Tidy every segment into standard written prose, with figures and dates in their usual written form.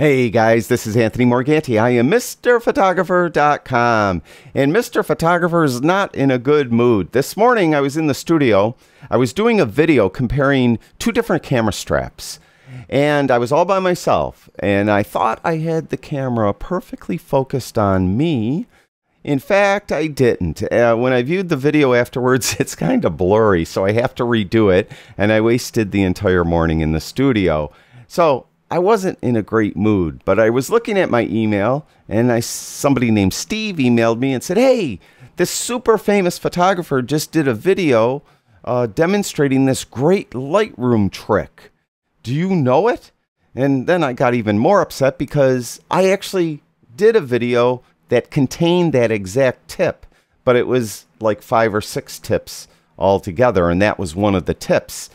Hey guys, this is Anthony Morganti. I am MrPhotographer.com, and Mr. Photographer is not in a good mood. This morning I was in the studio. I was doing a video comparing two different camera straps, and I was all by myself, and I thought I had the camera perfectly focused on me. In fact, I didn't. When I viewed the video afterwards, it's kind of blurry, so I have to redo it, and I wasted the entire morning in the studio. So I wasn't in a great mood, but I was looking at my email, and somebody named Steve emailed me and said, hey, this super famous photographer just did a video demonstrating this great Lightroom trick. Do you know it? And then I got even more upset because I actually did a video that contained that exact tip, but it was like 5 or 6 tips all together, and that was one of the tips.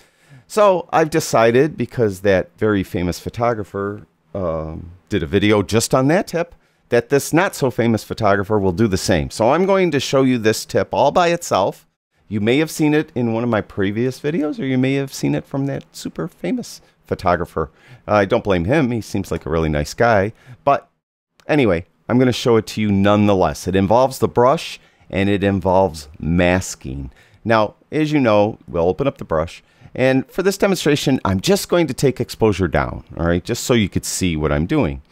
So I've decided, because that very famous photographer did a video just on that tip, that this not so famous photographer will do the same. So I'm going to show you this tip all by itself. You may have seen it in one of my previous videos, or you may have seen it from that super famous photographer. I don't blame him. He seems like a really nice guy. But anyway, I'm going to show it to you nonetheless. It involves the brush, and it involves masking. Now, as you know, we'll open up the brush. And for this demonstration, I'm just going to take exposure down, all right, just so you could see what I'm doing.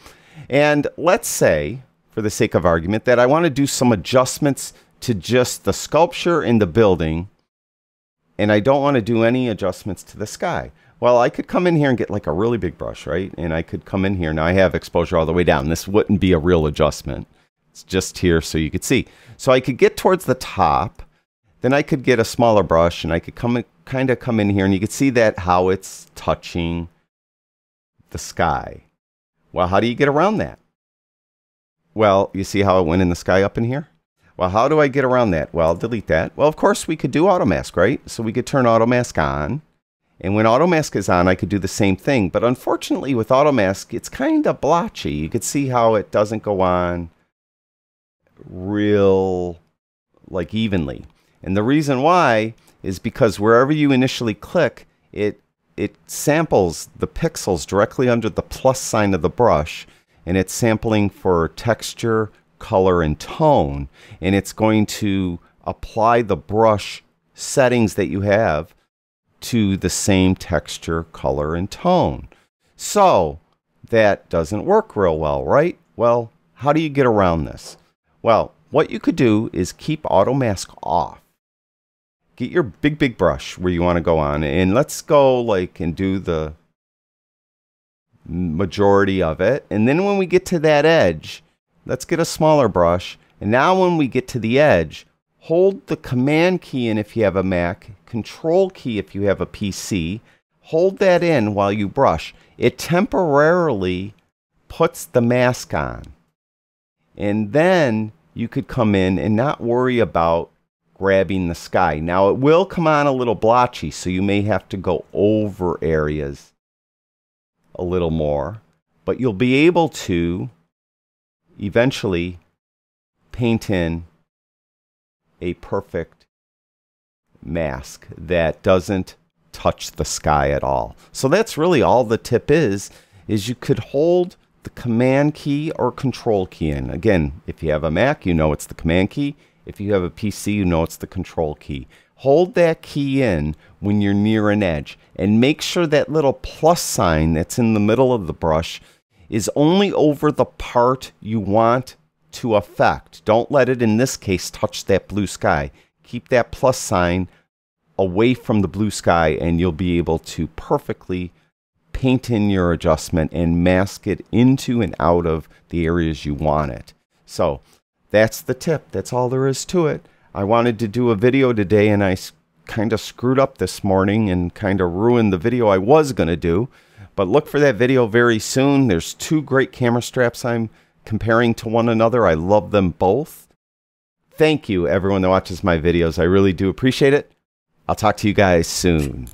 And let's say, for the sake of argument, that I want to do some adjustments to just the sculpture in the building, and I don't want to do any adjustments to the sky. Well, I could come in here and get like a really big brush, right? And I could come in here. Now I have exposure all the way down. This wouldn't be a real adjustment. It's just here so you could see. So I could get towards the top. Then I could get a smaller brush, and I could kind of come in here, and you could see that how it's touching the sky. Well, how do you get around that? Well, you see how it went in the sky up in here? Well, how do I get around that? Well, delete that. Well, of course, we could do auto mask, right? So we could turn auto mask on. And when auto mask is on, I could do the same thing. But unfortunately, with auto mask, it's kind of blotchy. You could see how it doesn't go on real, like, evenly. And the reason why is because wherever you initially click, it samples the pixels directly under the plus sign of the brush, and it's sampling for texture, color, and tone, and it's going to apply the brush settings that you have to the same texture, color, and tone. So that doesn't work real well, right? Well, how do you get around this? Well, what you could do is keep auto mask off. Get your big brush where you want to go on, and let's go like and do the majority of it. And then when we get to that edge, let's get a smaller brush. And now when we get to the edge, hold the command key in if you have a Mac, control key if you have a PC, hold that in while you brush. It temporarily puts the mask on. And then you could come in and not worry about grabbing the sky. Now it will come on a little blotchy, so you may have to go over areas a little more, but you'll be able to eventually paint in a perfect mask that doesn't touch the sky at all. So that's really all the tip is you could hold the command key or control key in. Again, if you have a Mac, you know it's the command key. If you have a PC, you know it's the control key. Hold that key in when you're near an edge, and make sure that little plus sign that's in the middle of the brush is only over the part you want to affect. Don't let it, in this case, touch that blue sky. Keep that plus sign away from the blue sky, and you'll be able to perfectly paint in your adjustment and mask it into and out of the areas you want it. So that's the tip. That's all there is to it. I wanted to do a video today, and I kind of screwed up this morning and kind of ruined the video I was going to do. But look for that video very soon. There's two great camera straps I'm comparing to one another. I love them both. Thank you, everyone that watches my videos. I really do appreciate it. I'll talk to you guys soon.